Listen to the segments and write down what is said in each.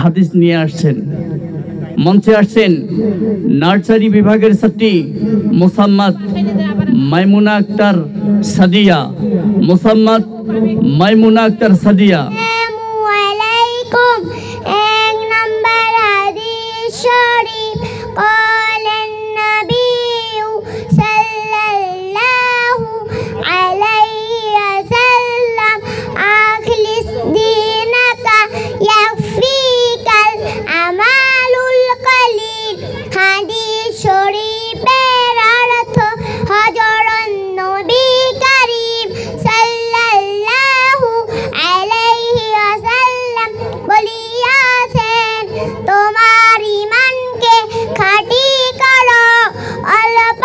হাদিস নিয়ে আসছেন মঞ্চে আসছেন নার্সারি বিভাগের ছাত্রী মোসাম্মদ মাইমুনা আক্তার সাদিয়া মোসাম্মদ মাইমুনা আক্তার সাদিয়া আসসালামু আলাইকুম এক নাম্বার হাদিস শরীফ বলেন নবী সাল্লাল্লাহু আলাইহি ওয়াসাল্লাম আখলিস দীনাকা ইয়াফিকাল আমালুল কলিল হাদিস শরীফের অর্থ হযরত নবী করিম সাল্লাল্লাহু আলাইহি ওয়াসাল্লাম বলিয়াছেন তোমার ঈমানকে খাঁটি করো অল্প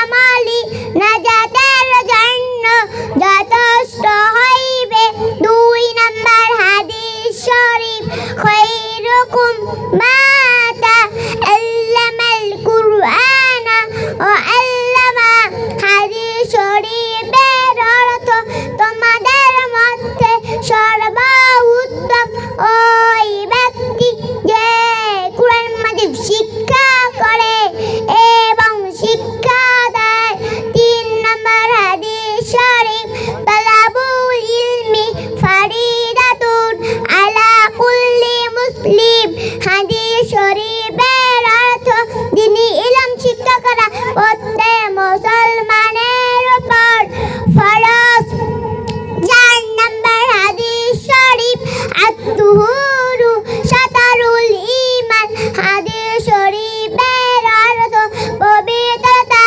আমলই নাজাতের জন্য যথেষ্ট হইবে দুই নাম্বার হাদিস শরীফ খৈরুকুম মা তাআল্লামাল কুরআন ও আল্লামা হাদিস শরীফের অর্থ তোমাদের মধ্যে সর্বোত্তম ওই ব্যক্তি যে কুরআন মাজিদ শিক্ষা করে এবং শিক্ষা দেয় তিন নম্বর হাদিস শরীফ তালাবুল ইলমি ফারিদাতুন আলা কুল্লি মুসলিম হাদিস শরীফের অর্থ যিনি ইলম শিক্ষা করা প্রত্যেক মুসলমানের উপর ফরজ চার নম্বর হাদিস শরীফ আত-তুহুরু শাতারুল ঈমান হাদিস শরীফের অর্থ পবিত্রতা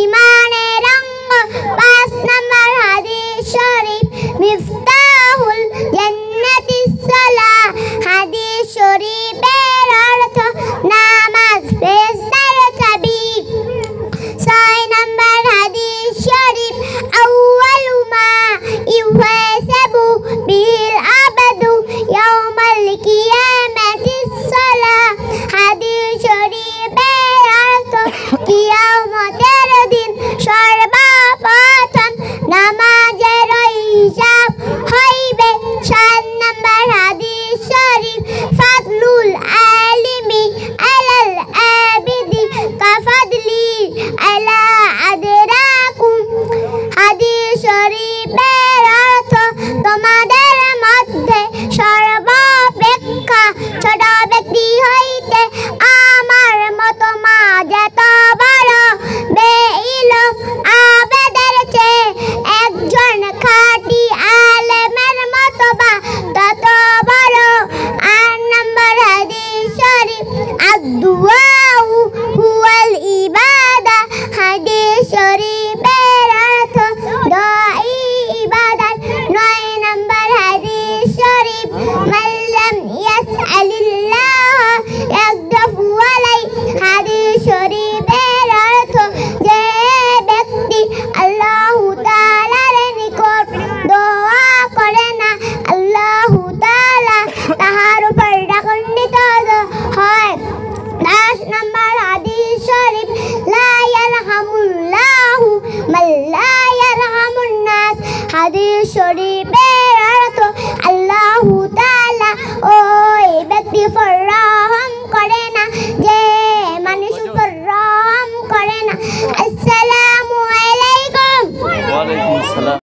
ঈমানের অঙ্গ পাঁচ নম্বর হাদিস শরীফ মিফতাহুল জান্নাতিস সালাহ হাদিস শরীফের অর্থ নামাজ ফেরেশতার চাবি ছয় নম্বর হাদিস শরীফ আউয়ালু মা ইউহাসাবু বিল আবদু ইয়াউমাল কিয়ামাতিস সালাহ হাদিস শরীফের অর্থ কিয়ামতের দিন সর্বপ্রথম নামাজের হিসাব হইবে সাত নম্বর হাদিস শরীফ ফাদলুল আলিমি আলাল আবিদি কাফাদলি আলা আদরাকুম হাদিস শরীফের অর্থ তোমাদের মধ্যে সর্বাপেক্ষা ছোট ব্যক্তি হইতে আমার মতো মা যত বড় বেঈলম আবেদের চেয়ে একজন খাঁটি আলেমের মতো বা তত বড় আট নম্বর হাদিস শরীফ আদ-দুআউ হুয়াল ইবাদা হাদিস শরীফের অর্থ দোয়াই ইবাদত নয় নম্বর হাদিস শরীফ মান লাম ইয়াসআলিল্লাহ ইয়াগফু আলাই হাদিস শরীফের অর্থ যে ব্যক্তি আল্লাহ তাআলার নিকট দোয়া করে না আল্লাহ তাআলা তাহার উপর রাগান্বিত হয় দশ নম্বর হাদিস শরীফ লা ইয়ারহামুল্লাহু মান লা ইয়ারহামুন নাস হাদিস শরীফের অর্থ আল্লাহ